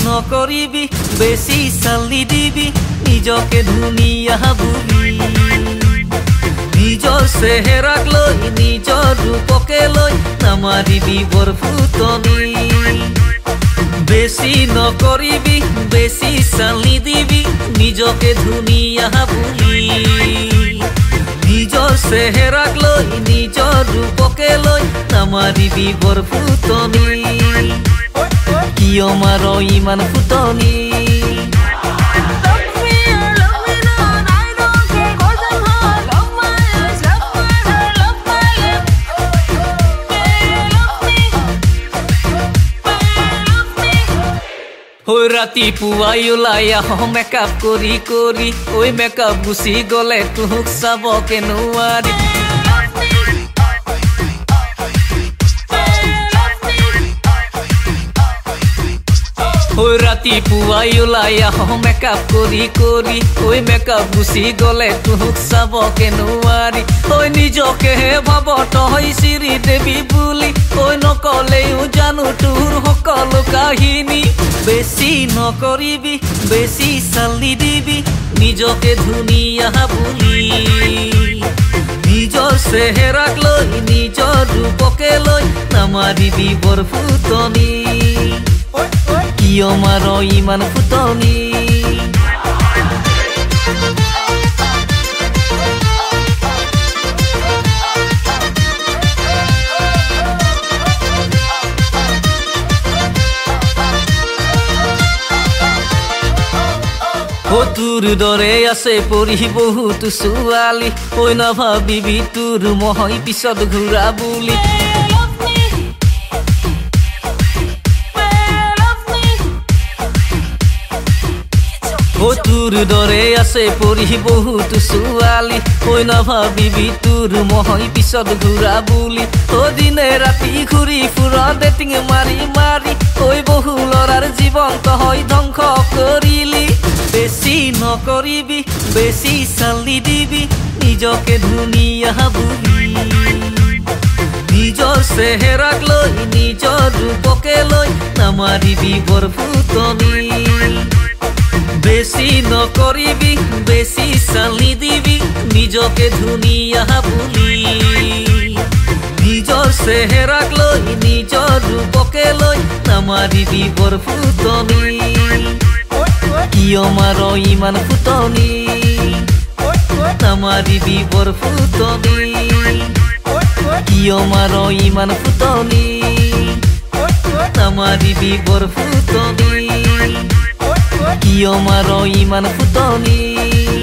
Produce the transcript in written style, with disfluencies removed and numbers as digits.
नकरिबी बेसी साली दिबी निजके धुनिया भाबी निजर सेहराक लई निजर रूपके लई नामारिबी बर फुटनी बेसी नकरिबी बेसी साली दिबी निजके धुनिया भाबी निजर सेहराक लई निजर रूपके लई नामारिबी बर फुटनी कियो मारो इमान फुटनी राती पुआई ओलाई आहो मेकअप करी करी ओई मेकअप गुसी गले तुक सब के नुआरी राती पुआई ओलाई आहो मेकअप करी करी ओई मेकअप गुसी गले तुक सब के नुआरी ओई निजके भाब तई श्री देवी बुली ओई नकले जानु तुर सकलो कहानी बेसी नकरिबी बेसी साली दिबी निजके धुनिया बुली निजर सेहराक लई निजर रूपके लई नामारिबी बर फुटनी कियो मारो इमान फुटनी ओ तुर दरे आसे परी बहुत सोवाली ओ ना भाबिबी तुर महई पिछत घुरा बुली ओ तुर दरे आसे परी बहुत सोवाली ओ ना भाबिबी तुर महई पिछत घुरा बुली ओ दिने राति घुरी फुरा डेटिंग मारी मारी ओई बहु लरार जीवन तो हई ध्वंस करिली बेसी नकरिबी बेसी साली दिबी निजके धुनिया भाबी निजर सेहराक लई निजर रूपके लई नामारिबी बर फुटनी बेसी नकरिबी बेसी साली दिबी निजके धुनिया भाबी निजर सेहराक लई निजर रूपके लई नामारिबी बर फुटनी कियो मारो इमान फुटनी नामारिबी बर फुटनी कियो मारो इमान फुटनी नामारिबी बर फुटनी कियो मारो इमान फुटनी।